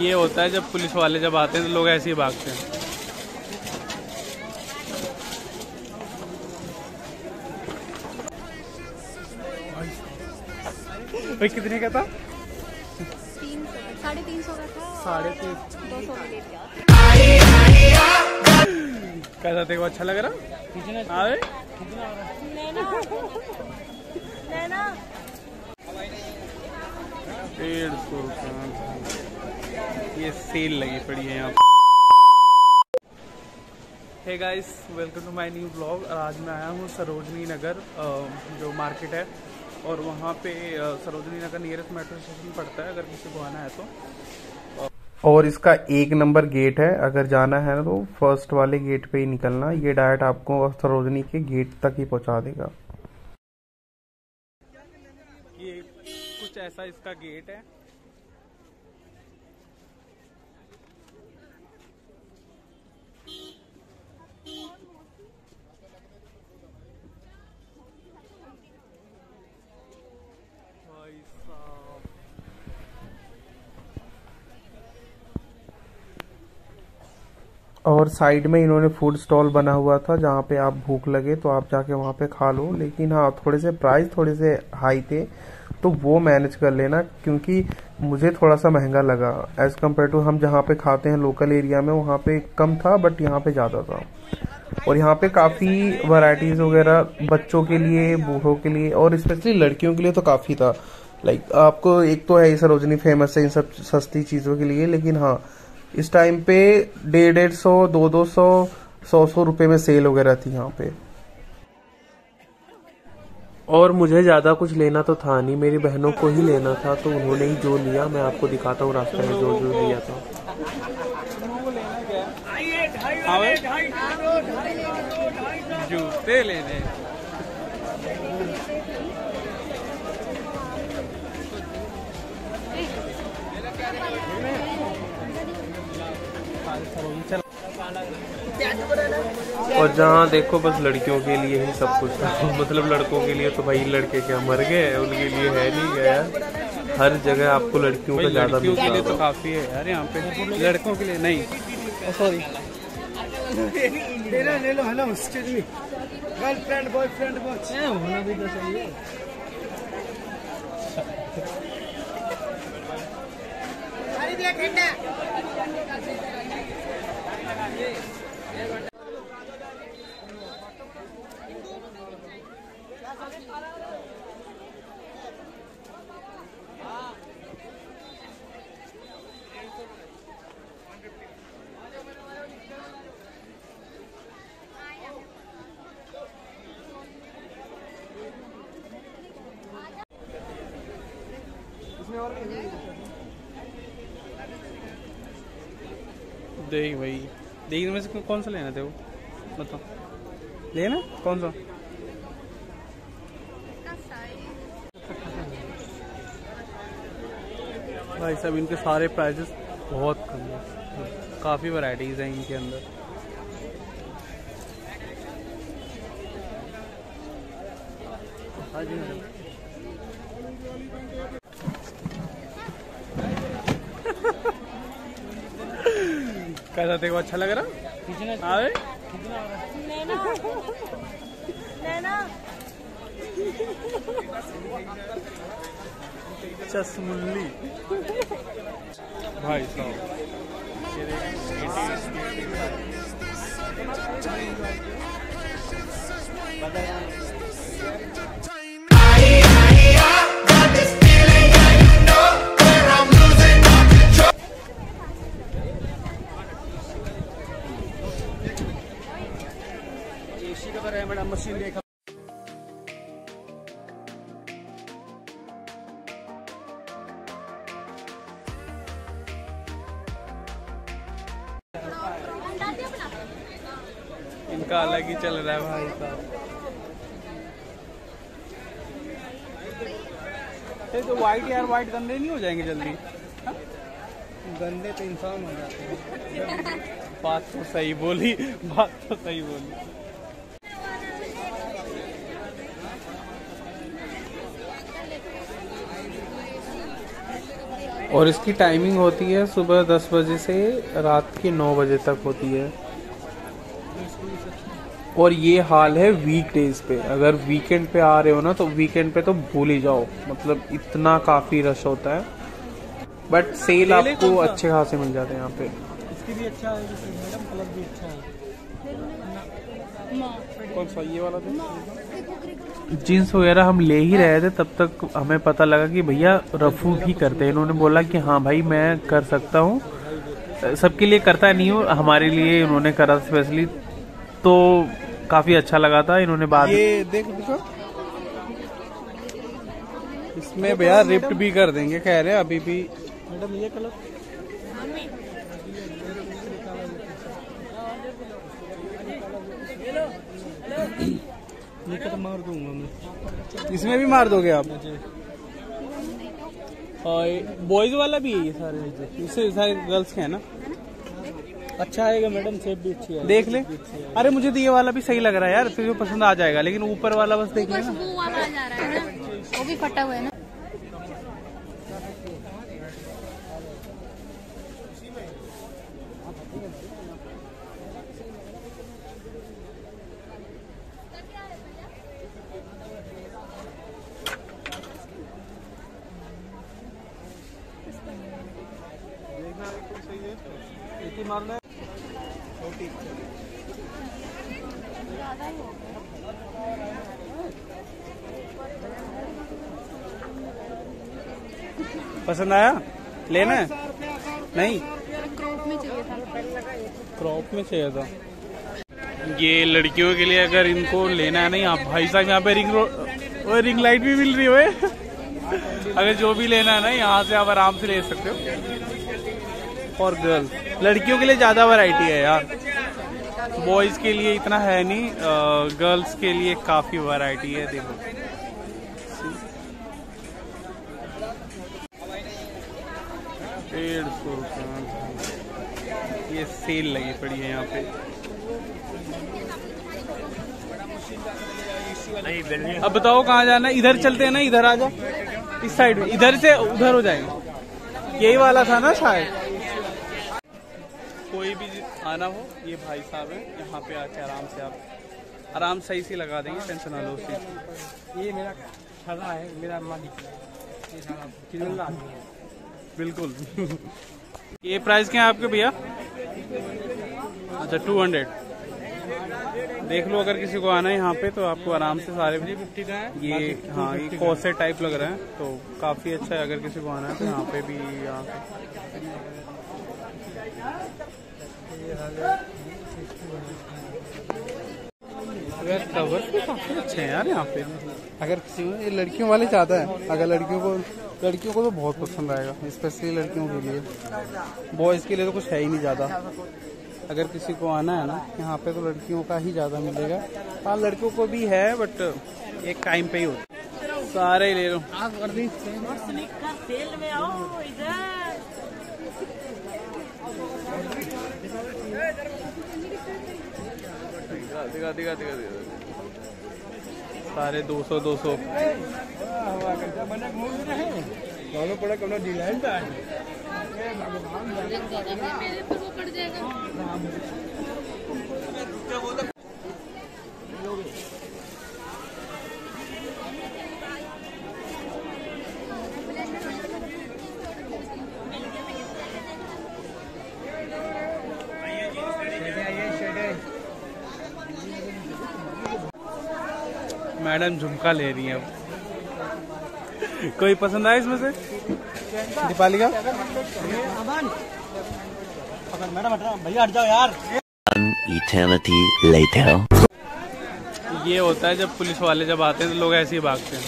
ये होता है जब पुलिस वाले जब आते हैं तो लोग ऐसे ही भागते हैं। भाई कितने का था? 350 का था। 350 कैसा देखो, अच्छा लग रहा? अरे नैना 150 रुपये ये सेल लगी पड़ी है यहाँ पे। Hey guys, welcome to my new blog. आज मैं आया हूँ सरोजनी नगर जो मार्केट है, और वहाँ पे Sarojini Nagar nearest metro station पड़ता है अगर किसी को आना है तो। और इसका 1 नंबर गेट है, अगर जाना है ना तो फर्स्ट वाले गेट पे ही निकलना। ये डायरेक्ट आपको सरोजनी के गेट तक ही पहुँचा देगा। ये कुछ ऐसा इसका गेट है। और साइड में इन्होंने फूड स्टॉल बना हुआ था, जहाँ पे आप भूख लगे तो आप जाके वहाँ पे खा लो। लेकिन हाँ, थोड़े से प्राइस थोड़े से हाई थे, तो वो मैनेज कर लेना, क्योंकि मुझे थोड़ा सा महंगा लगा एज कम्पेयर टू हम जहाँ पे खाते हैं लोकल एरिया में, वहाँ पे कम था बट यहाँ पे ज़्यादा था। और यहाँ पे काफ़ी वैरायटीज़ वगैरह बच्चों के लिए, बूढ़ों के लिए और स्पेशली लड़कियों के लिए तो काफ़ी था। लाइक आपको एक तो है ये सरोजनी फेमस है इन सब सस्ती चीज़ों के लिए, लेकिन हाँ इस टाइम पे 150, 150, 200, 100 रुपए में सेल वगैरह थी यहाँ पे। और मुझे ज़्यादा कुछ लेना तो था नहीं, मेरी बहनों को ही लेना था, तो उन्होंने ही जो लिया मैं आपको दिखाता हूँ रास्ते में जो लिया था। जूते लेने और जहाँ देखो बस लड़कियों के लिए ही सब कुछ था। मतलब लड़कों के लिए तो भाई लड़के क्या मर गए, उनके लिए है नहीं गया। हर जगह आपको लड़कियों का ज्यादा तो काफी है यार यहाँ पे, लड़कों के लिए नहीं। सॉरी ले लो, हेलो गर्लफ्रेंड बॉयफ्रेंड होना भी तो चाहिए। देख भाई, देख में से कौन सा लेना थे वो बताओ, लेना कौन सा? भाई साहब इनके सारे प्राइजेस बहुत कम है, काफ़ी वैरायटीज हैं इनके अंदर। कैसा देखो, अच्छा लग रहा? अरे नैना चश्मुल्ली भाई साहब। मैडम मशीन देखा। इनका अलग ही चल रहा है भाई साहब। तो वाइट यार, वाइट गंदे नहीं हो जाएंगे जल्दी? हा? गंदे तो इंसान हो जाते हैं। बात तो सही बोली। और इसकी टाइमिंग होती है सुबह 10 बजे से रात के 9 बजे तक होती है। और ये हाल है वीक डेज पे। अगर वीकेंड पे आ रहे हो ना तो वीकेंड पे तो भूल ही जाओ, मतलब इतना काफ़ी रश होता है। बट सेल आपको अच्छे खासे मिल जाते हैं यहाँ पे। इसकी भी अच्छा है, मैडम कलर भी अच्छा है। कौन सा ये वाला जीन्स वगैरह हम ले ही रहे थे तब तक हमें पता लगा कि भैया रफू भी करते हैं। इन्होंने बोला कि हाँ भाई मैं कर सकता हूँ, सबके लिए करता नहीं हूँ, हमारे लिए इन्होंने करा स्पेशली, तो काफ़ी अच्छा लगा था। इन्होंने बाद ये देख इसमें भैया रिप्ट भी कर देंगे, कह रहे अभी भी। मैडम ये कलर मार दूंगा मैं, इसमें भी मार दोगे आप? और बॉयज वाला भी है ये सारे, इससे सारे गर्ल्स के हैं ना। अच्छा आएगा मैडम, शेप भी अच्छी है, देख ले। अरे मुझे तो ये वाला भी सही लग रहा है यार, तुझे पसंद आ जाएगा, लेकिन ऊपर वाला बस देख लेना, वो वाला आ जा रहा है ना, वो भी फटा हुआ है ना। पसंद आया? लेना है? नहीं, क्रॉप में चाहिए था, क्रॉप में चाहिए था। ये लड़कियों के लिए अगर इनको लेना है ना, यहाँ भाई साहब यहाँ पे रिंग लाइट भी मिल रही है। अगर जो भी लेना है ना यहाँ से आप आराम से ले सकते हो। और गर्ल्स, लड़कियों के लिए ज़्यादा वैरायटी है यार, बॉयज़ के लिए इतना है नहीं, गर्ल्स के लिए काफ़ी वैरायटी है। देखो ₹150 ये सेल लगी पड़ी है यहाँ पे। अब बताओ कहाँ जाना है? इधर चलते हैं ना, इधर आ जाओ, इस साइड में, इधर से उधर हो जाएंगे। यही वाला था ना शायद। कोई भी आना हो, ये भाई साहब है, यहाँ पे आके आराम से आप आराम सही से लगा देंगे, टेंशन ना लो। उसकी ये मेरा खड़ा है, मेरा मालिक है बिल्कुल। ये प्राइस क्या है आपके भैया? अच्छा 200। देख लो अगर किसी को आना है यहाँ पे तो आपको आराम से सारे। ये हाँ, ये कॉसेट टाइप लग रहा है, तो काफी अच्छा है। अगर किसी को आना है तो यहाँ पे भी कवर काफी अच्छे हैं यार यहाँ पे। अगर किसी को, ये लड़कियों वाले ज्यादा है, अगर लड़कियों को तो बहुत पसंद आएगा, स्पेशली लड़कियों के लिए। बॉयज़ के लिए तो कुछ है ही नहीं ज़्यादा। अगर किसी को आना है ना यहाँ पे तो लड़कियों का ही ज़्यादा मिलेगा। हाँ लड़कों को भी है, बट एक टाइम पे ही होता है। सारे ले लो आप। दिखा दिखा दिखा दिखा सारे 200 200। मैडम झुमका ले रही है अब। कोई पसंद आया इसमें से? दीपाली का भैया हट जाओ यार। ये होता है जब पुलिस वाले जब आते हैं तो लोग ऐसे ही भागते हैं।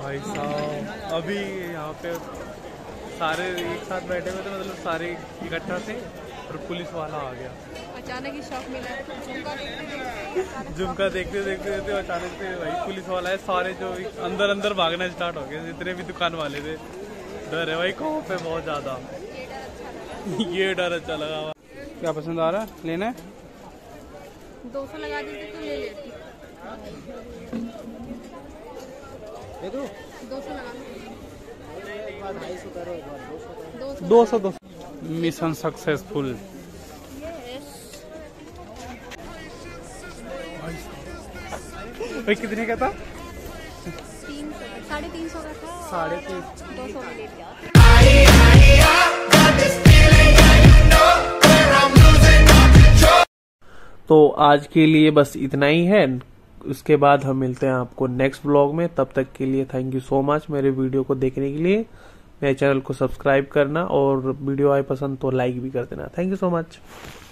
भाई साहब अभी यहाँ पे सारे एक साथ बैठे हुए थे, मतलब सारे इकट्ठा थे और पुलिस वाला आ गया। अचानक ही शॉक मिला, झुमका देखते देखते थे अचानक से भाई पुलिस वाला है। सारे जो अंदर अंदर भागना स्टार्ट हो गए, जितने भी दुकान वाले थे। डर है भाई कौन पे बहुत ज़्यादा, ये डर अच्छा लगा। क्या पसंद आ रहा है? लेना है 200 लगा देते तो ले लेती। ये तो 200 लगा दो। 200 मिशन सक्सेसफुल। कितने का था? 350 का था। 350 200 में ले लिया। तो आज के लिए बस इतना ही है, उसके बाद हम मिलते हैं आपको नेक्स्ट ब्लॉग में। तब तक के लिए थैंक यू सो मच मेरे वीडियो को देखने के लिए। मेरे चैनल को सब्सक्राइब करना और वीडियो आए पसंद तो लाइक भी कर देना। Thank you so much.